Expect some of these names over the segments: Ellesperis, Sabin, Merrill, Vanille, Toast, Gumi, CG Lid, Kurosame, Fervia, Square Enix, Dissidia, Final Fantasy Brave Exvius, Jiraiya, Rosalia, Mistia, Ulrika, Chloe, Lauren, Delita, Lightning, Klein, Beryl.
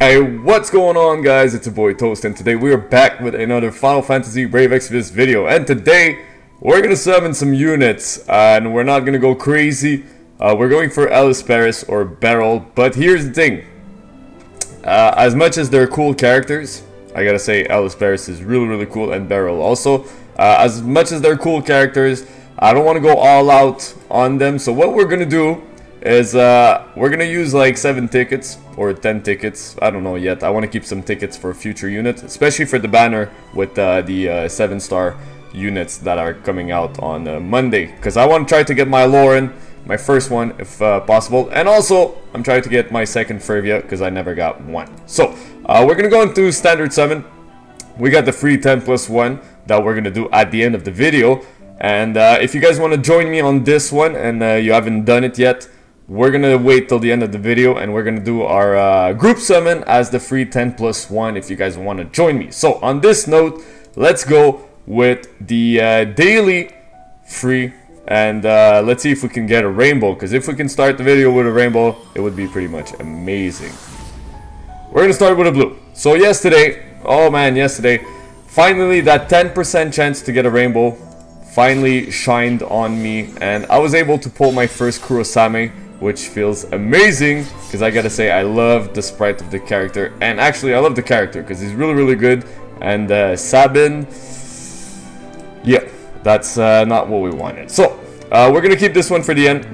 Hey, what's going on, guys? It's your boy Toast, and today we are back with another Final Fantasy Brave Exvius video. And today we're gonna summon some units, and we're not gonna go crazy. We're going for Ellesperis or Beryl, but here's the thing: as much as they're cool characters, I gotta say Ellesperis is really cool, and Beryl also. As much as they're cool characters, I don't want to go all out on them. So what we're gonna do is we're gonna use like 7 tickets or 10 tickets, I don't know yet. I want to keep some tickets for future units, especially for the banner with the 7-star units that are coming out on Monday, because I want to try to get my Lauren, my first one, if possible, and also I'm trying to get my second Fervia because I never got one. So we're gonna go into standard summon. We got the free 10+1 that we're gonna do at the end of the video, and if you guys want to join me on this one and you haven't done it yet, we're gonna wait till the end of the video and we're gonna do our group summon as the free 10+1 if you guys want to join me. So on this note, let's go with the daily free, and let's see if we can get a rainbow, because if we can start the video with a rainbow, it would be pretty much amazing. We're gonna start with a blue. So yesterday, oh man, yesterday finally that 10% chance to get a rainbow finally shined on me, and I was able to pull my first Kurosame, which feels amazing, because I gotta say I love the sprite of the character. And actually I love the character because he's really good. And Sabin, yeah, that's not what we wanted. So we're gonna keep this one for the end.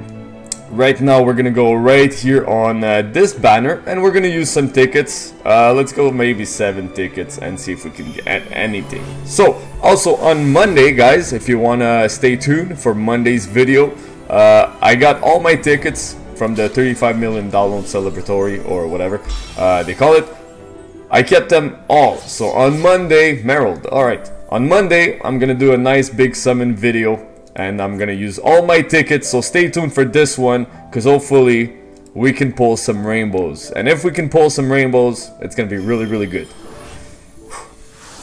Right now we're gonna go right here on this banner, and we're gonna use some tickets. Let's go maybe 7 tickets and see if we can get anything. So also on Monday, guys, if you wanna stay tuned for Monday's video, I got all my tickets from the 35 million download celebratory or whatever they call it. I kept them all. So on Monday, Merrill, alright, on Monday I'm gonna do a nice big summon video and I'm gonna use all my tickets. So stay tuned for this one, because hopefully we can pull some rainbows, and if we can pull some rainbows, it's gonna be really good.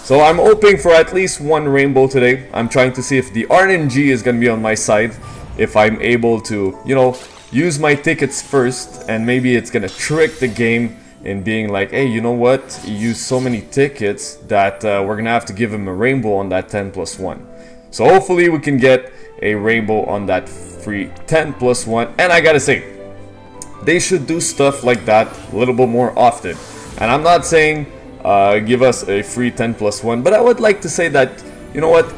So I'm hoping for at least one rainbow today. I'm trying to see if the RNG is gonna be on my side, if I'm able to, you know, use my tickets first, and maybe it's gonna trick the game in being like, hey, you know what, you used so many tickets that we're gonna have to give him a rainbow on that 10+1. So hopefully we can get a rainbow on that free 10+1. And I gotta say, they should do stuff like that a little bit more often. And I'm not saying give us a free 10+1, but I would like to say that, you know what,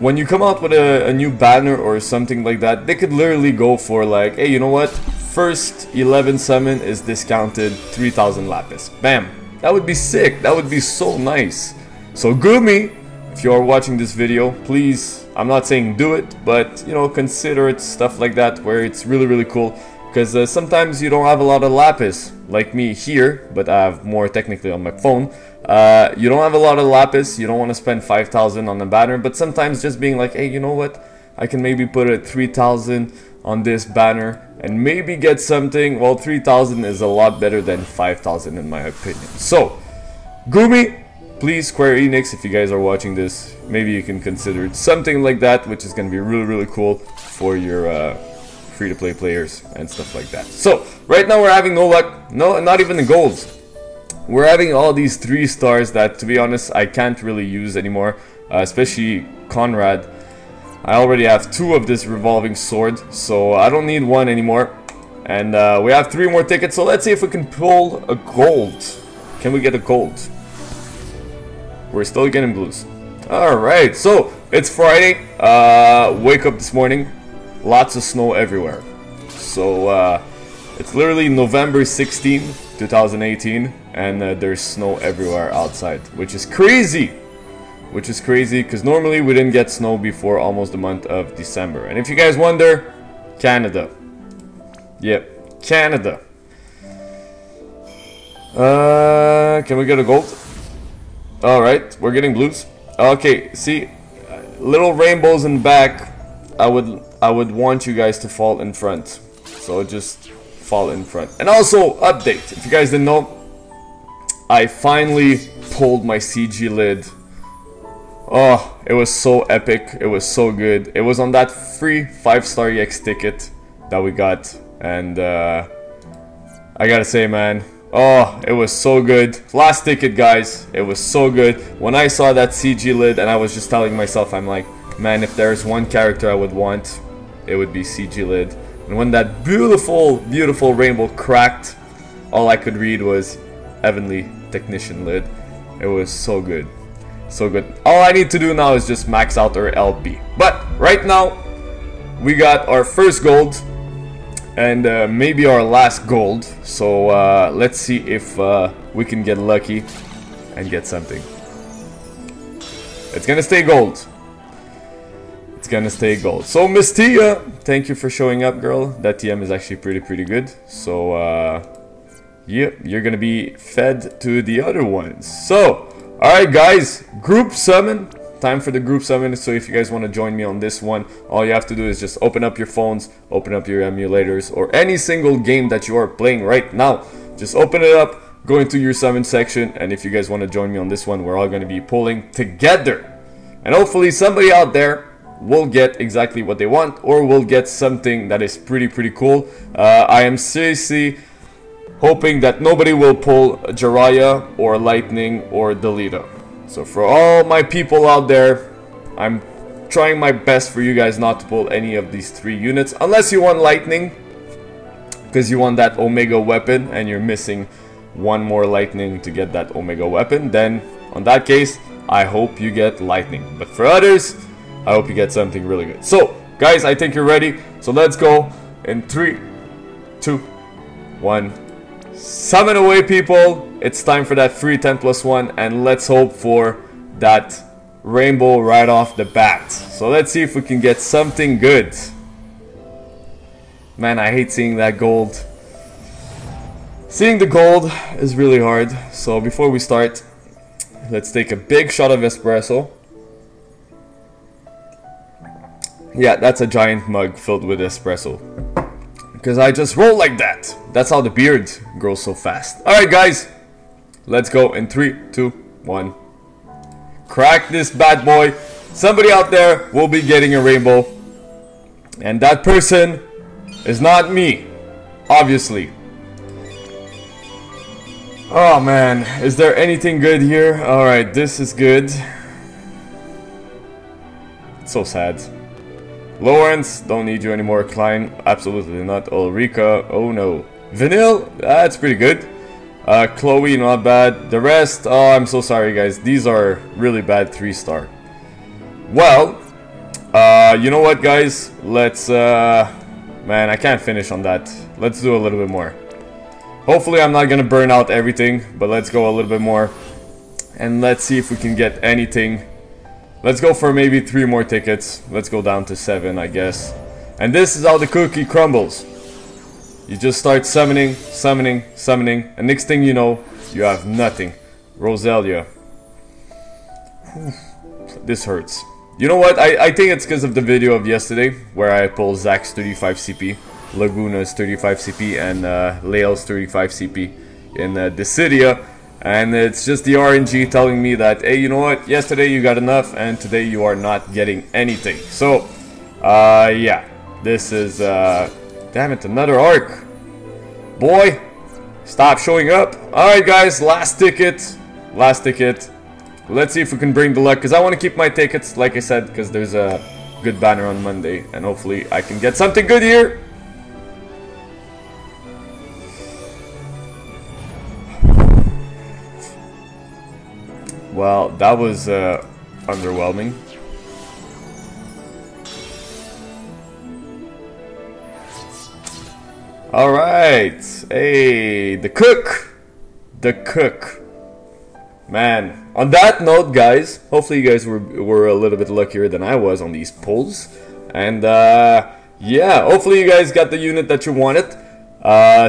when you come out with a new banner or something like that, they could literally go for like, hey, you know what, first 11 summon is discounted 3,000 lapis. Bam! That would be sick. That would be so nice. So Gumi, if you are watching this video, please, I'm not saying do it, but you know, consider it stuff like that where it's really cool, because sometimes you don't have a lot of lapis, like me here, but I have more technically on my phone. You don't have a lot of lapis, you don't want to spend 5,000 on the banner, but sometimes just being like, hey, you know what, I can maybe put a 3,000 on this banner and maybe get something. Well, 3,000 is a lot better than 5,000 in my opinion. So Gumi, please, Square Enix, if you guys are watching this, maybe you can consider something like that, which is going to be really cool for your free-to-play players and stuff like that. So right now we're having no luck, no, not even the golds. We're having all these 3 stars that, to be honest, I can't really use anymore, especially Conrad. I already have 2 of this revolving sword, so I don't need one anymore. And we have 3 more tickets, so let's see if we can pull a gold. Can we get a gold? We're still getting blues. Alright, so it's Friday. Wake up this morning. Lots of snow everywhere. So it's literally November 16th. 2018, and there's snow everywhere outside, which is crazy, because normally we didn't get snow before almost the month of December. And if you guys wonder, Canada, yep, Canada. Can we get a gold? All right, we're getting blues. Okay, see, little rainbows in back. I would want you guys to fall in front, so just fall in front. And also, update, if you guys didn't know, I finally pulled my CG Lid. Oh, it was so epic, it was so good. It was on that free 5-star EX ticket that we got, and I gotta say, man, Oh, it was so good. Last ticket, guys. It was so good. When I saw that CG Lid, and I was just telling myself, I'm like, man, if there is one character I would want, it would be CG Lid. And when that beautiful, beautiful rainbow cracked, all I could read was Heavenly Technician Lid. It was so good. So good. All I need to do now is just max out our LP. But right now, we got our first gold. And maybe our last gold. So let's see if we can get lucky and get something. It's gonna stay gold. It's gonna stay gold. So Mistia, thank you for showing up, girl. That TM is actually pretty good. So yeah, you're gonna be fed to the other ones. So alright guys, group summon. Time for the group summon. So if you guys want to join me on this one, all you have to do is just open up your phones, open up your emulators, or any single game that you are playing right now. Just open it up, go into your summon section, and if you guys want to join me on this one, we're all going to be pulling together. And hopefully somebody out there will get exactly what they want, or will get something that is pretty cool. I am seriously hoping that nobody will pull Jiraiya or Lightning or Delita. So for all my people out there, I'm trying my best for you guys not to pull any of these three units. Unless you want Lightning, because you want that Omega weapon and you're missing one more Lightning to get that Omega weapon. Then, on that case, I hope you get Lightning. But for others, I hope you get something really good. So, guys, I think you're ready. So let's go in 3, 2, 1... Summon away, people. It's time for that free 10+1, and let's hope for that rainbow right off the bat. So let's see if we can get something good. Man, I hate seeing that gold. Seeing the gold is really hard. So before we start, let's take a big shot of espresso. Yeah, that's a giant mug filled with espresso. Because I just roll like that. That's how the beard grows so fast. Alright guys, let's go in 3, 2, 1. Crack this bad boy. Somebody out there will be getting a rainbow. And that person is not me, obviously. Oh man, is there anything good here? Alright, this is good. It's so sad. Lawrence, don't need you anymore. Klein, absolutely not. Ulrika, oh no. Vanille, that's pretty good. Chloe, not bad. The rest, oh, I'm so sorry guys, these are really bad 3-star. Well, you know what guys, let's man, I can't finish on that. Let's do a little bit more. Hopefully I'm not gonna burn out everything, but let's go a little bit more and let's see if we can get anything. Let's go for maybe 3 more tickets. Let's go down to 7, I guess. And this is how the cookie crumbles. You just start summoning, and next thing you know, you have nothing. Rosalia. This hurts. You know what? I think it's because of the video of yesterday, where I pulled Zach's 35 CP, Laguna's 35 CP, and Lael's 35 CP in Dissidia. And it's just the RNG telling me that, hey, you know what, yesterday you got enough and today you are not getting anything. So, yeah, this is, damn it, another arc. Boy, stop showing up. Alright guys, last ticket. Let's see if we can bring the luck, because I want to keep my tickets, like I said, because there's a good banner on Monday. And hopefully I can get something good here. Well, that was underwhelming. All right, hey, the cook, man. On that note, guys, hopefully you guys were a little bit luckier than I was on these pulls, and yeah, hopefully you guys got the unit that you wanted.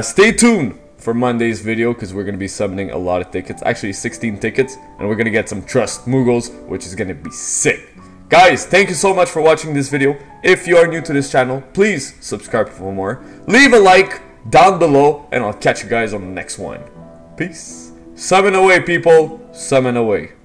Stay tuned for Monday's video, because we're going to be summoning a lot of tickets, actually 16 tickets, and we're going to get some Trust Muggles, which is going to be sick. Guys, thank you so much for watching this video. If you are new to this channel, please subscribe for more. Leave a like down below, and I'll catch you guys on the next one. Peace. Summon away, people. Summon away.